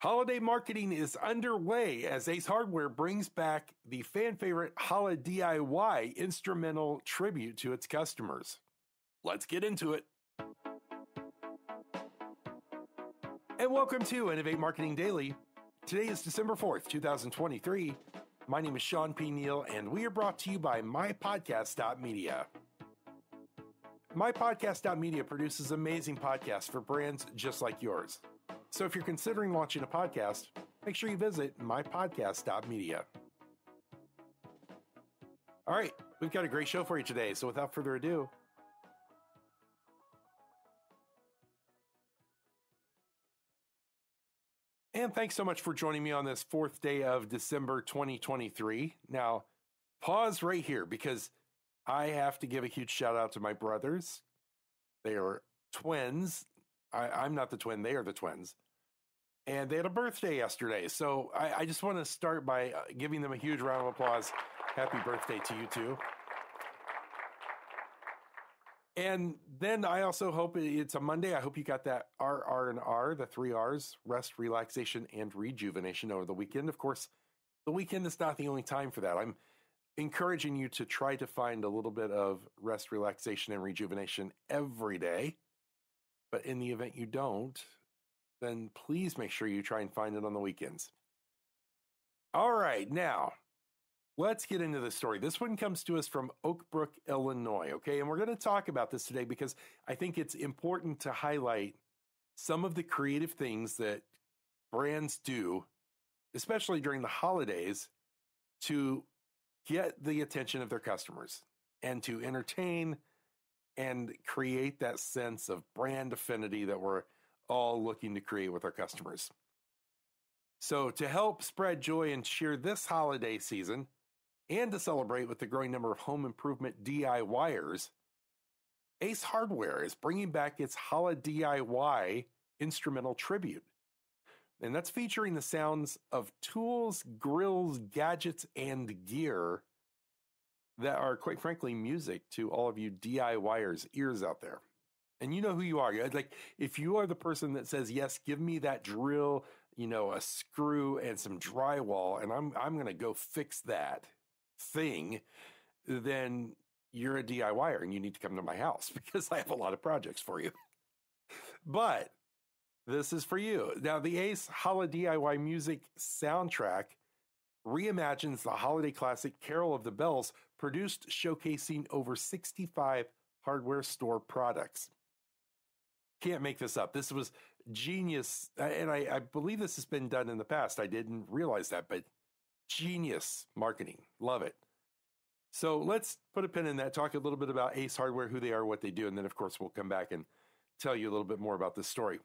Holiday marketing is underway as Ace Hardware brings back the fan-favorite Holi-DIY instrumental tribute to its customers. Let's get into it. And welcome to Innovate Marketing Daily. Today is December 4th, 2023. My name is Sean P. Neal, and we are brought to you by MyPodcast.media. MyPodcast.media produces amazing podcasts for brands just like yours. So if you're considering launching a podcast, make sure you visit mypodcast.media. All right, we've got a great show for you today. So without further ado. And thanks so much for joining me on this fourth day of December 2023. Now, pause right here because I have to give a huge shout out to my brothers. They are twins. I'm not the twin. They are the twins. And they had a birthday yesterday. So I just want to start by giving them a huge round of applause. Happy birthday to you two. And then I also hope it's a Monday. I hope you got that R, the three R's, rest, relaxation, and rejuvenation over the weekend. Of course, the weekend is not the only time for that. I'm encouraging you to try to find a little bit of rest, relaxation, and rejuvenation every day. But in the event you don't, then please make sure you try and find it on the weekends. All right, now, let's get into the story. This one comes to us from Oak Brook, Illinois, okay? And we're going to talk about this today because I think it's important to highlight some of the creative things that brands do, especially during the holidays, to get the attention of their customers and to entertain and create that sense of brand affinity that we're all looking to create with our customers. So to help spread joy and cheer this holiday season, and to celebrate with the growing number of home improvement DIYers, Ace Hardware is bringing back its Holi-DIY instrumental tribute. And that's featuring the sounds of tools, grills, gadgets, and gear that are, quite frankly, music to all of you DIYers' ears out there. And you know who you are. Like, if you are the person that says, yes, give me that drill, you know, a screw and some drywall, and I'm going to go fix that thing, then you're a DIYer and you need to come to my house because I have a lot of projects for you. But this is for you. Now, the Ace Holi-DIY music soundtrack reimagines the holiday classic Carol of the Bells, produced showcasing over 65 hardware store products. Can't make this up. This was genius, and I believe this has been done in the past. I didn't realize that, but genius marketing. Love it. So let's put a pin in that, talk a little bit about Ace Hardware, who they are, what they do, and then, of course, we'll come back and tell you a little bit more about this story.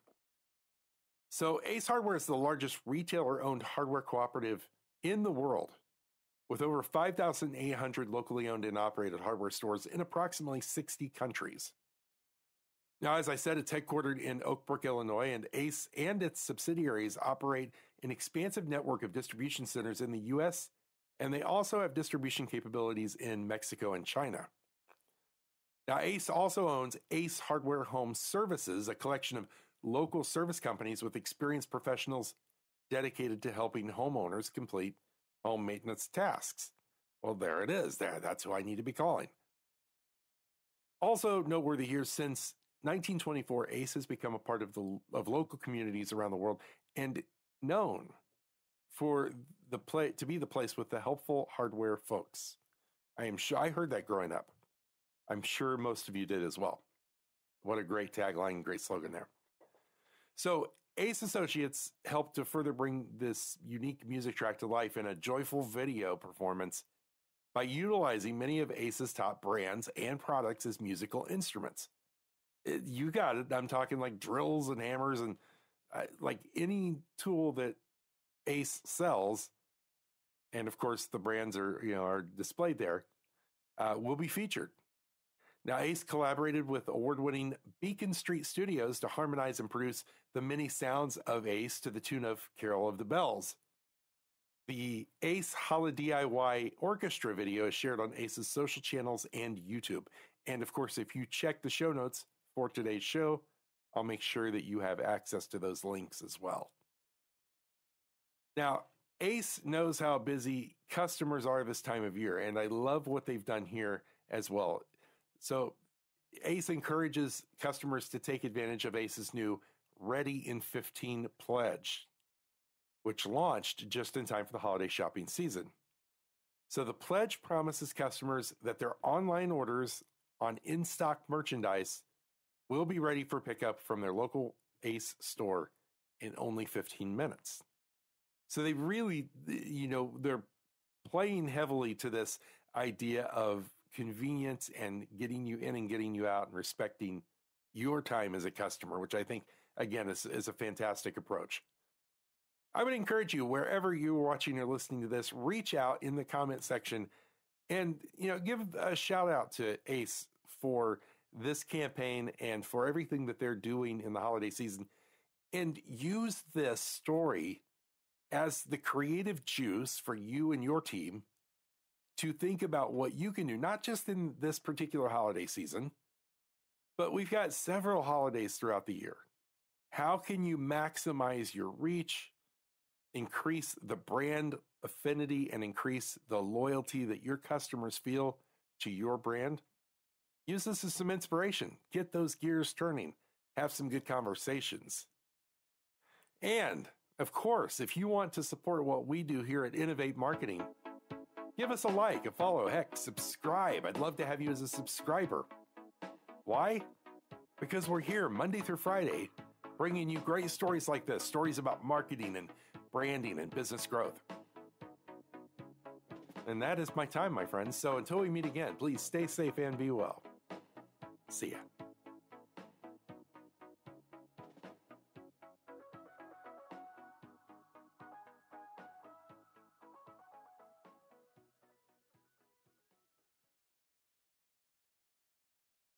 So Ace Hardware is the largest retailer-owned hardware cooperative in the world, with over 5,800 locally owned and operated hardware stores in approximately 60 countries. Now, as I said, it's headquartered in Oak Brook, Illinois, and Ace and its subsidiaries operate an expansive network of distribution centers in the U.S., and they also have distribution capabilities in Mexico and China. Now, Ace also owns Ace Hardware Home Services, a collection of local service companies with experienced professionals dedicated to helping homeowners complete home maintenance tasks. Well, there it is. That's who I need to be calling. Also noteworthy here, since 1924, Ace has become a part of local communities around the world and known for to be the place with the helpful hardware folks. I am sure I heard that growing up. I'm sure most of you did as well. What a great tagline, great slogan there. So Ace Associates helped to further bring this unique music track to life in a joyful video performance by utilizing many of Ace's top brands and products as musical instruments. You got it. I'm talking like drills and hammers and like any tool that Ace sells. And of course, the brands are displayed there, will be featured. Now, Ace collaborated with award-winning Beacon Street Studios to harmonize and produce the many sounds of Ace to the tune of Carol of the Bells. The Ace Holi-DIY Orchestra video is shared on Ace's social channels and YouTube. And, of course, if you check the show notes for today's show, I'll make sure that you have access to those links as well. Now, Ace knows how busy customers are this time of year, and I love what they've done here as well. So Ace encourages customers to take advantage of Ace's new Ready in 15 pledge, which launched just in time for the holiday shopping season. So the pledge promises customers that their online orders on in-stock merchandise will be ready for pickup from their local Ace store in only 15 minutes. So they really, you know, they're playing heavily to this idea of convenience and getting you in and getting you out and respecting your time as a customer, which I think, again, is a fantastic approach. I would encourage you, wherever you're watching or listening to this, reach out in the comment section and, you know, give a shout out to Ace for this campaign and for everything that they're doing in the holiday season, and use this story as the creative juice for you and your team to think about what you can do, not just in this particular holiday season, but we've got several holidays throughout the year. How can you maximize your reach, increase the brand affinity, and increase the loyalty that your customers feel to your brand? Use this as some inspiration. Get those gears turning. Have some good conversations. And of course, if you want to support what we do here at Innovate Marketing, give us a like, a follow, heck, subscribe. I'd love to have you as a subscriber. Why? Because we're here Monday through Friday, bringing you great stories like this, stories about marketing and branding and business growth. And that is my time, my friends. So until we meet again, please stay safe and be well. See ya.